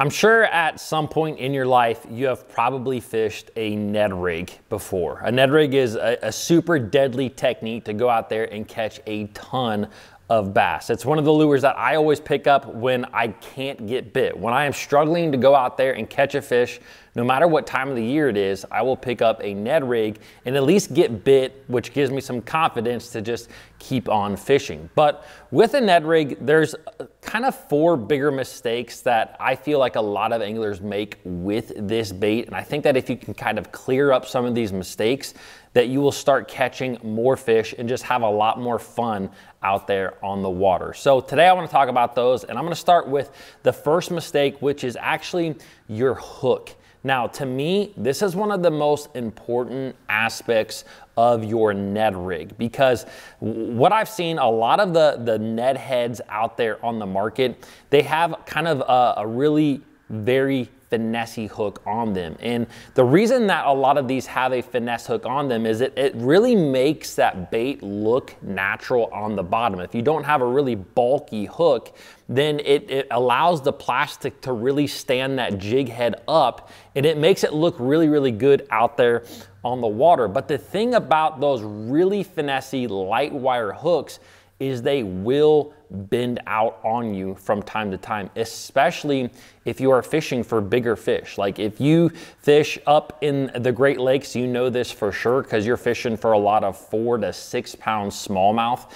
I'm sure at some point in your life, you have probably fished a Ned Rig before. A Ned Rig is a super deadly technique to go out there and catch a ton of bass. It's one of the lures that I always pick up when I can't get bit. When I am struggling to go out there and catch a fish, no matter what time of the year it is, I will pick up a Ned Rig and at least get bit, which gives me some confidence to just keep on fishing. But with a Ned Rig, there's kind of four bigger mistakes that I feel like a lot of anglers make with this bait. And I think that if you can kind of clear up some of these mistakes, that you will start catching more fish and just have a lot more fun out there on the water. So today I want to talk about those, and I'm going to start with the first mistake, which is actually your hook. Now, to me, this is one of the most important aspects of your Ned Rig, because what I've seen, a lot of the Ned heads out there on the market, they have kind of a really very finesse hook on them. And the reason that a lot of these have a finesse hook on them is it really makes that bait look natural on the bottom. If you don't have a really bulky hook, then it allows the plastic to really stand that jig head up, and it makes it look really, really good out there on the water. But the thing about those really finesse light wire hooks is they will bend out on you from time to time, especially if you are fishing for bigger fish. Like if you fish up in the Great Lakes, you know this for sure, because you're fishing for a lot of 4 to 6 pound smallmouth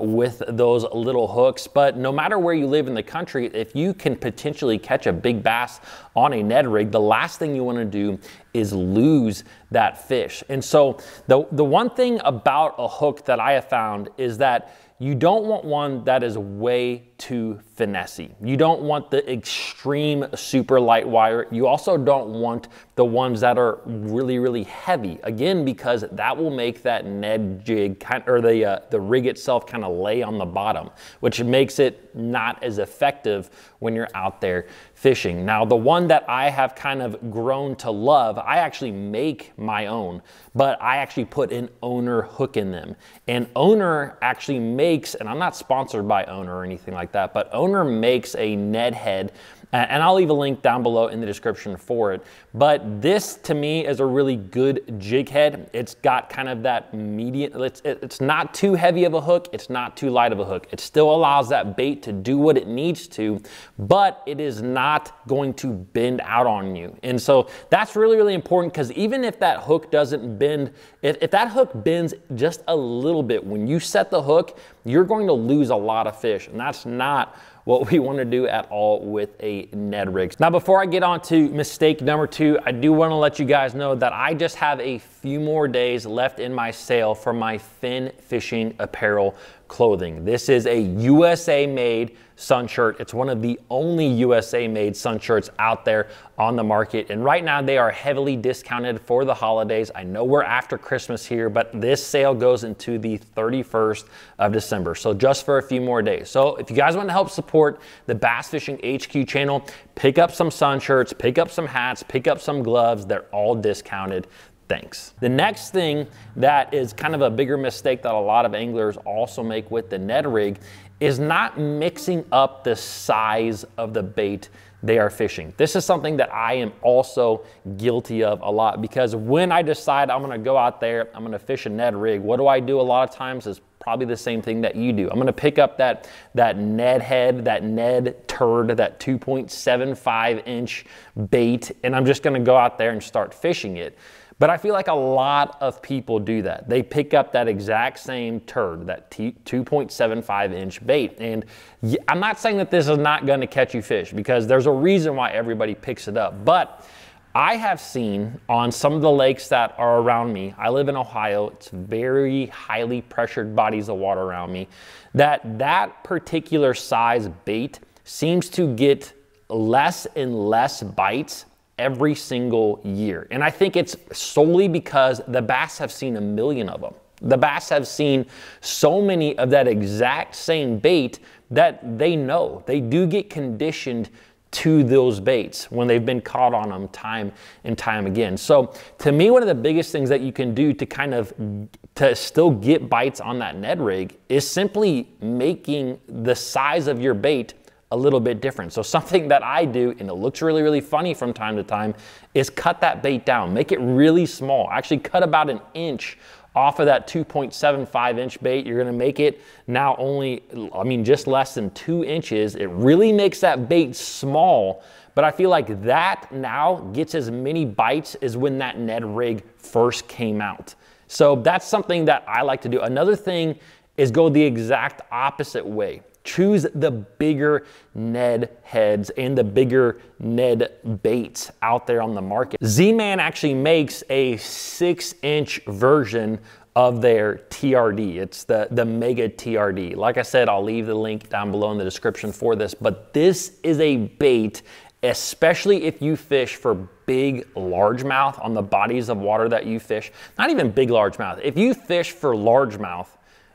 with those little hooks. But no matter where you live in the country, if you can potentially catch a big bass on a Ned Rig, the last thing you wanna do is lose that fish. And so the one thing about a hook that I have found is that you don't want one that is way too finessey. You don't want the extreme super light wire. You also don't want the ones that are really, really heavy. Again, because that will make that Ned jig or the rig itself kind of lay on the bottom, which makes it not as effective when you're out there fishing. Now, the one that I have kind of grown to love, I actually make my own, but I actually put an Owner hook in them. And Owner actually makes, and I'm not sponsored by Owner or anything like that, but Owner makes a Ned head, and I'll leave a link down below in the description for it. But this to me is a really good jig head. It's got kind of that medium, it's not too heavy of a hook, it's not too light of a hook. It still allows that bait to do what it needs to, but it is not going to bend out on you. And so that's really, really important, because even if that hook doesn't bend, if that hook bends just a little bit, when you set the hook, you're going to lose a lot of fish, and that's not what we want to do at all with a Ned Rig. Now, before I get on to mistake number two, I do want to let you guys know that I just have a few more days left in my sale for my Finn Fishing apparel clothing. This is a USA made sun shirt. It's one of the only USA made sun shirts out there on the market. And right now they are heavily discounted for the holidays. I know we're after Christmas here, but this sale goes into the 31st of December. So just for a few more days. So if you guys want to help support the Bass Fishing HQ channel, pick up some sun shirts, pick up some hats, pick up some gloves. They're all discounted. Thanks. The next thing that is kind of a bigger mistake that a lot of anglers also make with the Ned Rig is not mixing up the size of the bait they are fishing. This is something that I am also guilty of a lot, because when I decide I'm gonna go out there, I'm gonna fish a Ned Rig, what do I do a lot of times is probably the same thing that you do. I'm gonna pick up that Ned head, that Ned TRD, that 2.75 inch bait, and I'm just gonna go out there and start fishing it. But I feel like a lot of people do that. They pick up that exact same TRD, that 2.75 inch bait. And I'm not saying that this is not gonna catch you fish, because there's a reason why everybody picks it up. But I have seen on some of the lakes that are around me, I live in Ohio, it's very highly pressured bodies of water around me, that particular size bait seems to get less and less bites every single year. And I think it's solely because the bass have seen a million of them. The bass have seen so many of that exact same bait that they know, they do get conditioned to those baits when they've been caught on them time and time again. So to me, one of the biggest things that you can do to kind of to still get bites on that Ned Rig is simply making the size of your bait a little bit different. So something that I do, and it looks really, really funny from time to time, is cut that bait down, make it really small. Actually cut about an inch off of that 2.75 inch bait. You're gonna make it now only, I mean, just less than 2 inches. It really makes that bait small, but I feel like that now gets as many bites as when that Ned Rig first came out. So that's something that I like to do. Another thing is go the exact opposite way. Choose the bigger Ned heads and the bigger Ned baits out there on the market. Z-Man actually makes a 6-inch version of their TRD. It's the Mega TRD. Like I said, I'll leave the link down below in the description for this, but this is a bait, especially if you fish for big largemouth on the bodies of water that you fish. Not even big largemouth. If you fish for largemouth,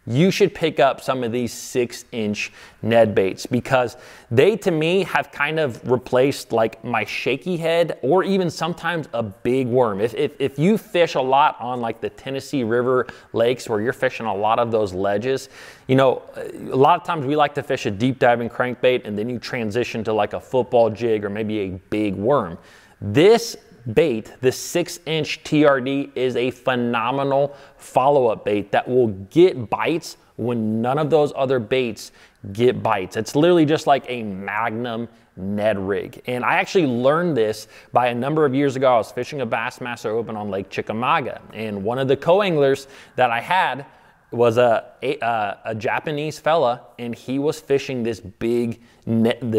you should pick up some of these 6-inch Ned baits, because they, to me, have kind of replaced like my shaky head or even sometimes a big worm. If you fish a lot on like the Tennessee River lakes where you're fishing a lot of those ledges, you know, a lot of times we like to fish a deep diving crankbait and then you transition to like a football jig or maybe a big worm. This bait, the 6-inch TRD, is a phenomenal follow-up bait that will get bites when none of those other baits get bites. It's literally just like a magnum Ned Rig. And I actually learned this by a number of years ago. I was fishing a Bassmaster Open on Lake Chickamauga, and one of the co-anglers that I had was a Japanese fella, and he was fishing this big Ned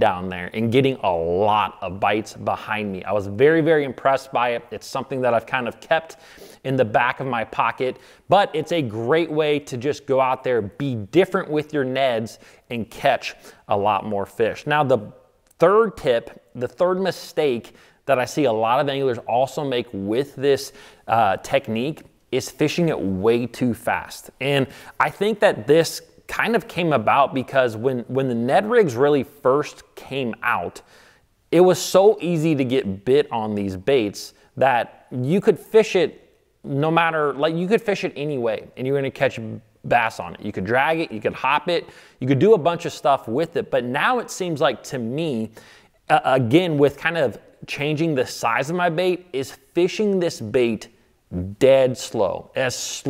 down there and getting a lot of bites behind me. I was very, very impressed by it. It's something that I've kind of kept in the back of my pocket, but it's a great way to just go out there, be different with your Neds, and catch a lot more fish. Now, the third tip, the third mistake that I see a lot of anglers also make with this technique is fishing it way too fast. And I think that this kind of came about because when the Ned Rigs really first came out, it was so easy to get bit on these baits that you could fish it no matter, like you could fish it anyway and you're gonna catch bass on it. You could drag it, you could hop it, you could do a bunch of stuff with it. But now it seems like, to me, again, with kind of changing the size of my bait, is fishing this bait dead slow as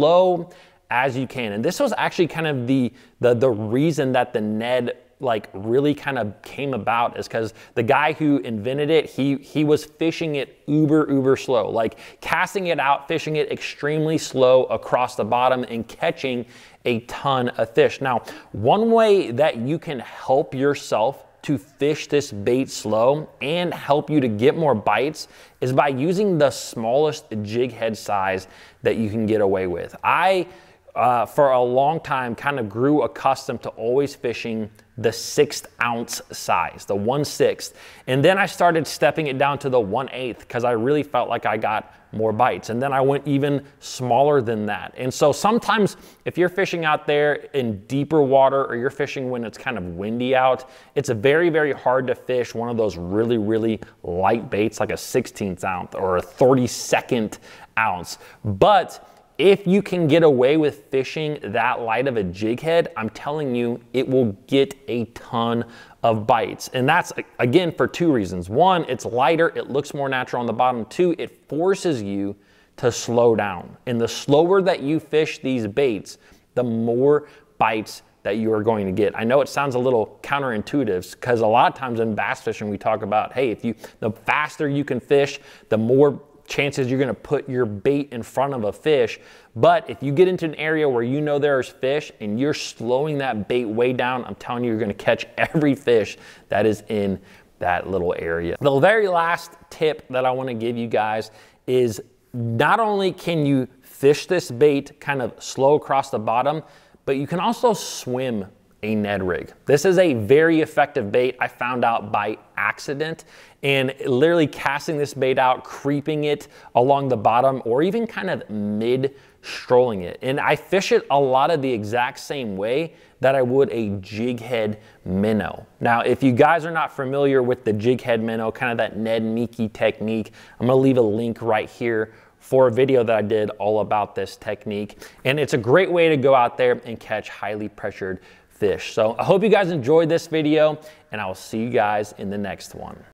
you can. And this was actually kind of the reason that the Ned like really kind of came about, is because the guy who invented it, he was fishing it uber slow, like casting it out, fishing it extremely slow across the bottom and catching a ton of fish. Now, one way that you can help yourself to fish this bait slow and help you to get more bites is by using the smallest jig head size that you can get away with. I, for a long time, kind of grew accustomed to always fishing the 6-ounce size, the 1/6. And then I started stepping it down to the 1/8 because I really felt like I got more bites. And then I went even smaller than that. And so sometimes if you're fishing out there in deeper water or you're fishing when it's kind of windy out, it's very, very hard to fish one of those really, really light baits like a 16th ounce or a 32nd ounce. But if you can get away with fishing that light of a jig head, I'm telling you, it will get a ton of bites. And that's, again, for two reasons. One, it's lighter, it looks more natural on the bottom. Two, it forces you to slow down. And the slower that you fish these baits, the more bites that you are going to get. I know it sounds a little counterintuitive because a lot of times in bass fishing, we talk about, hey, if you, the faster you can fish, the more chances you're gonna put your bait in front of a fish. But if you get into an area where you know there's fish and you're slowing that bait way down, I'm telling you, you're gonna catch every fish that is in that little area. The very last tip that I wanna give you guys is not only can you fish this bait kind of slow across the bottom, but you can also swim a Ned Rig. This is a very effective bait. I found out by accident, and literally casting this bait out, creeping it along the bottom or even kind of mid strolling it. And I fish it a lot of the exact same way that I would a jig head minnow. Now, if you guys are not familiar with the jig head minnow, kind of that Ned Miki technique, I'm gonna leave a link right here for a video that I did all about this technique. And it's a great way to go out there and catch highly pressured fish. So I hope you guys enjoyed this video, and I will see you guys in the next one.